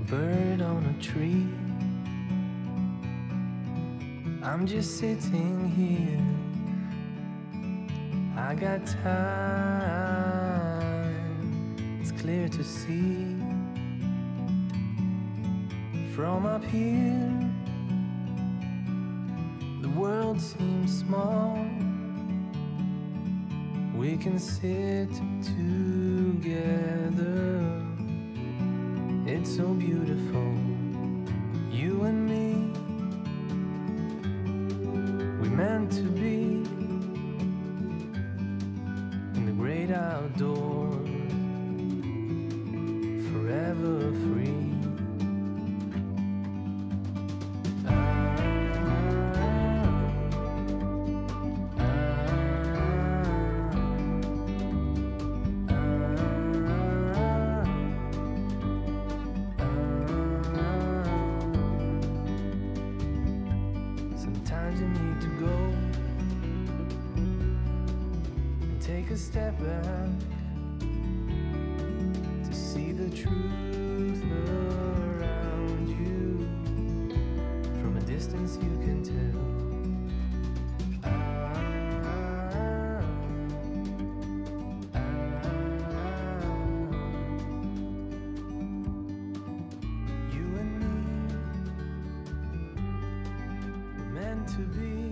a bird on a tree. I'm just sitting here. I got time, it's clear to see. From up here, the world seems small. We can sit together. It's so beautiful, you and me. We meant to be in the great outdoors, forever free. Sometimes you need to go and take a step back to see the truth around you. From a distance you can tell. To be